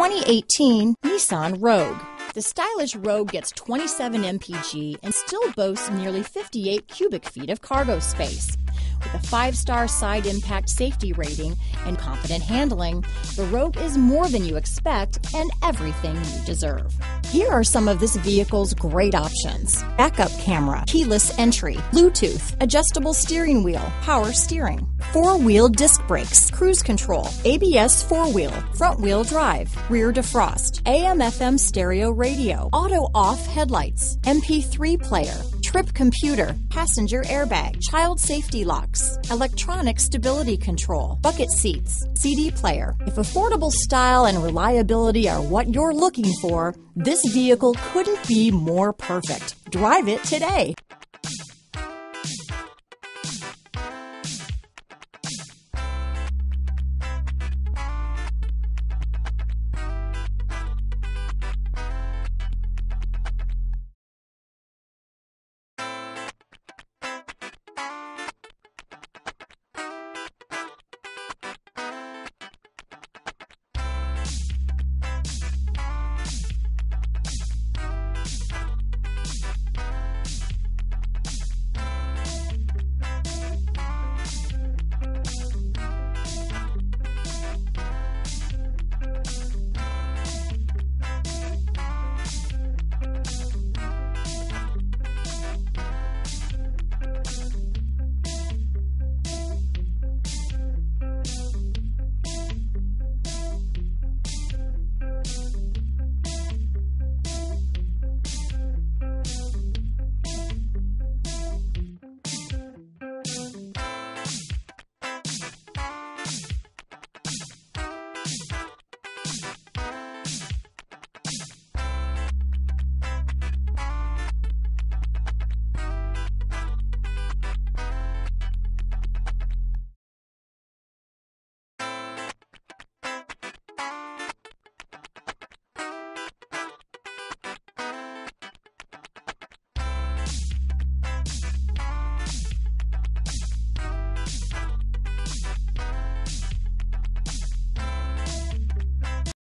2018 Nissan Rogue. The stylish Rogue gets 27 mpg and still boasts nearly 58 cubic feet of cargo space. With a 5-star side impact safety rating and confident handling, the Rogue is more than you expect and everything you deserve. Here are some of this vehicle's great options: backup camera, keyless entry, Bluetooth, adjustable steering wheel, power steering, 4-wheel disc brakes, cruise control, ABS 4-wheel, front-wheel drive, rear defrost, AM/FM stereo radio, auto-off headlights, MP3 player, trip computer, passenger airbag, child safety locks, electronic stability control, bucket seats, CD player. If affordable style and reliability are what you're looking for, this vehicle couldn't be more perfect. Drive it today.